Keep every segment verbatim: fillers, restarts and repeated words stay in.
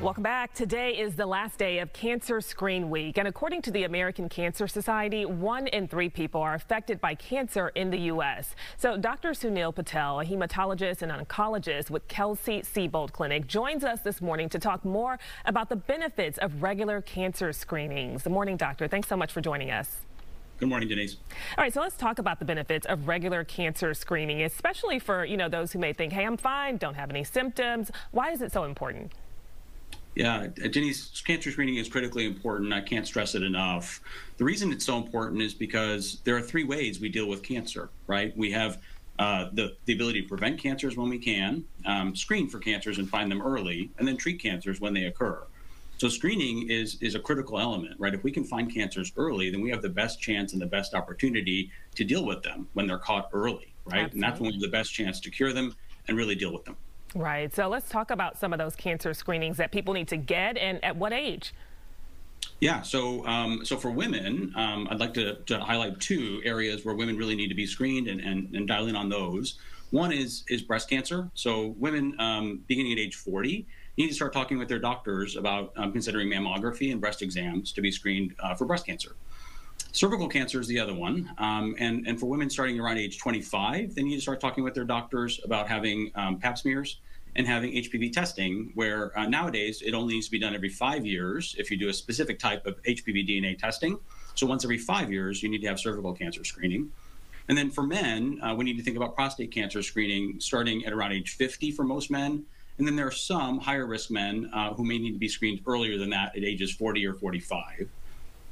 Welcome back. Today is the last day of Cancer Screen Week, and according to the American Cancer Society, one in three people are affected by cancer in the U S So Doctor Sunil Patel, a hematologist and oncologist with Kelsey-Seybold Clinic, joins us this morning to talk more about the benefits of regular cancer screenings. Good morning, doctor. Thanks so much for joining us. Good morning, Denise. All right, so let's talk about the benefits of regular cancer screening, especially for, you know, those who may think, hey, I'm fine, don't have any symptoms. Why is it so important? Yeah, Denise, cancer screening is critically important. I can't stress it enough. The reason it's so important is because there are three ways we deal with cancer, right? We have uh, the, the ability to prevent cancers when we can, um, screen for cancers and find them early, and then treat cancers when they occur. So screening is, is a critical element, right? If we can find cancers early, then we have the best chance and the best opportunity to deal with them when they're caught early, right? Absolutely. And that's when we have the best chance to cure them and really deal with them. Right. So let's talk about some of those cancer screenings that people need to get and at what age. Yeah, so um, so for women, um, I'd like to, to highlight two areas where women really need to be screened and, and, and dial in on those. One is, is breast cancer. So women um, beginning at age forty, need to start talking with their doctors about um, considering mammography and breast exams to be screened uh, for breast cancer. Cervical cancer is the other one. Um, and, and for women starting around age twenty-five, they need to start talking with their doctors about having um, pap smears and having H P V testing, where uh, nowadays it only needs to be done every five years if you do a specific type of H P V D N A testing. So once every five years, you need to have cervical cancer screening. And then for men, uh, we need to think about prostate cancer screening starting at around age fifty for most men. And then there are some higher risk men uh, who may need to be screened earlier than that at ages forty or forty-five.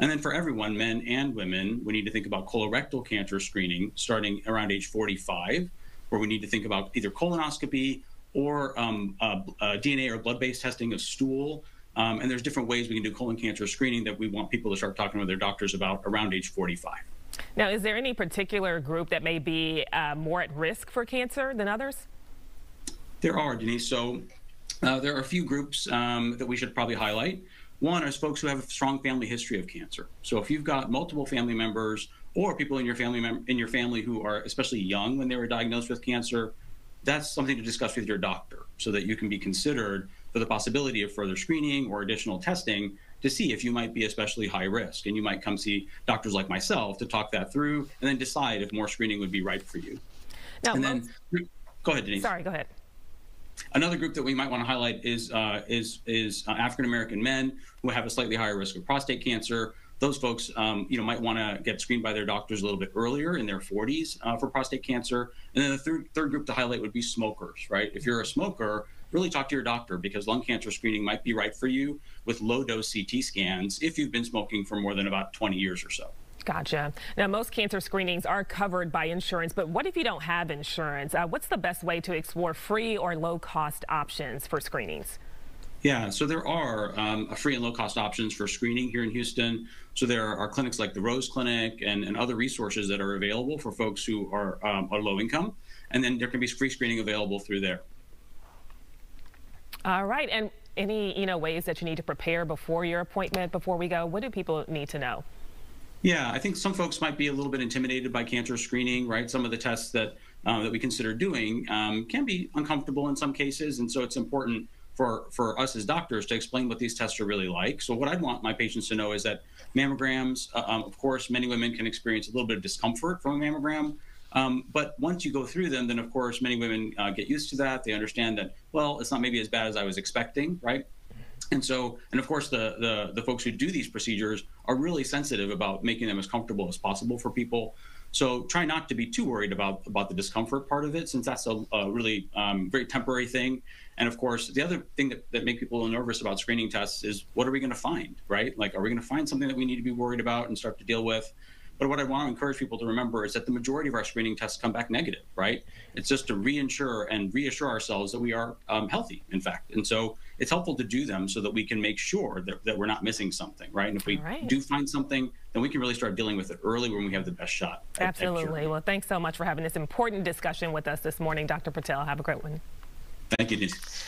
And then for everyone, men and women, we need to think about colorectal cancer screening starting around age forty-five, where we need to think about either colonoscopy or um, uh, uh, D N A or blood-based testing of stool. Um, and there's different ways we can do colon cancer screening that we want people to start talking with their doctors about around age forty-five. Now, is there any particular group that may be uh, more at risk for cancer than others? There are, Denise. So uh, there are a few groups um, that we should probably highlight. One is folks who have a strong family history of cancer. So if you've got multiple family members or people in your family mem in your family who are especially young when they were diagnosed with cancer, that's something to discuss with your doctor so that you can be considered for the possibility of further screening or additional testing to see if you might be especially high risk. And you might come see doctors like myself to talk that through and then decide if more screening would be right for you. Now, and then, go ahead, Denise. Sorry, go ahead. Another group that we might want to highlight is uh, is, is uh, African-American men who have a slightly higher risk of prostate cancer. Those folks um, you know, might want to get screened by their doctors a little bit earlier in their forties uh, for prostate cancer. And then the third, third group to highlight would be smokers, right? If you're a smoker, really talk to your doctor because lung cancer screening might be right for you with low-dose C T scans if you've been smoking for more than about twenty years or so. Gotcha. Now, most cancer screenings are covered by insurance, but what if you don't have insurance? Uh, what's the best way to explore free or low-cost options for screenings? Yeah, so there are um, free and low-cost options for screening here in Houston. So there are clinics like the Rose Clinic and, and other resources that are available for folks who are, um, are low-income, and then there can be free screening available through there. All right, and any you know ways that you need to prepare before your appointment, before we go, what do people need to know? Yeah, I think some folks might be a little bit intimidated by cancer screening, right? Some of the tests that uh, that we consider doing um, can be uncomfortable in some cases, and so it's important for, for us as doctors to explain what these tests are really like. So what I'd want my patients to know is that mammograms, uh, um, of course, many women can experience a little bit of discomfort from a mammogram, um, but once you go through them, then of course, many women uh, get used to that. They understand that, well, it's not maybe as bad as I was expecting, right? And so, and of course, the, the, the folks who do these procedures are really sensitive about making them as comfortable as possible for people. So try not to be too worried about, about the discomfort part of it, since that's a, a really um, very temporary thing. And of course, the other thing that, that makes people nervous about screening tests is what are we going to find, right? Like, are we going to find something that we need to be worried about and start to deal with? But what I want to encourage people to remember is that the majority of our screening tests come back negative, right? It's just to reinsure and reassure ourselves that we are um, healthy, in fact. And so it's helpful to do them so that we can make sure that, that we're not missing something, right? And if we right. do find something, then we can really start dealing with it early when we have the best shot. At, Absolutely. At well, thanks so much for having this important discussion with us this morning, Doctor Patel. Have a great one. Thank you, Denise.